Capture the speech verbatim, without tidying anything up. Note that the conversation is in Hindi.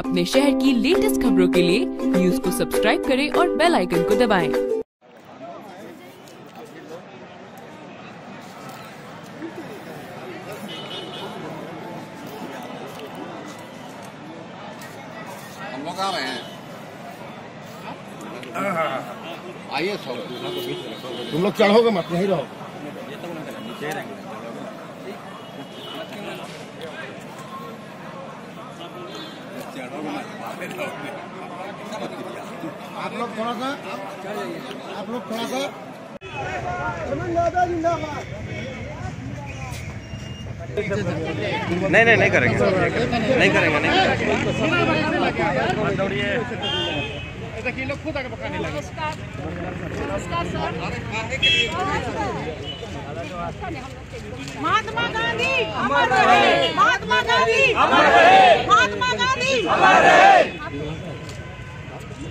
अपने शहर की लेटेस्ट खबरों के लिए न्यूज को सब्सक्राइब करें और बेल आइकन को दबाएं। हम लोग आ रहे हैं, आइए सब। तुम लोग चढ़ोगे मत, नहीं रहोगे। आप लोग थोड़ा सा आप लोग थोड़ा सा नहीं नहीं नहीं करेंगे नहीं करेंगे नहीं करेंगे खुद आगे पकाने लगे। महात्मा गांधी अमर रहे, महात्मा गांधी अमर रहे, महात्मा गांधी अमर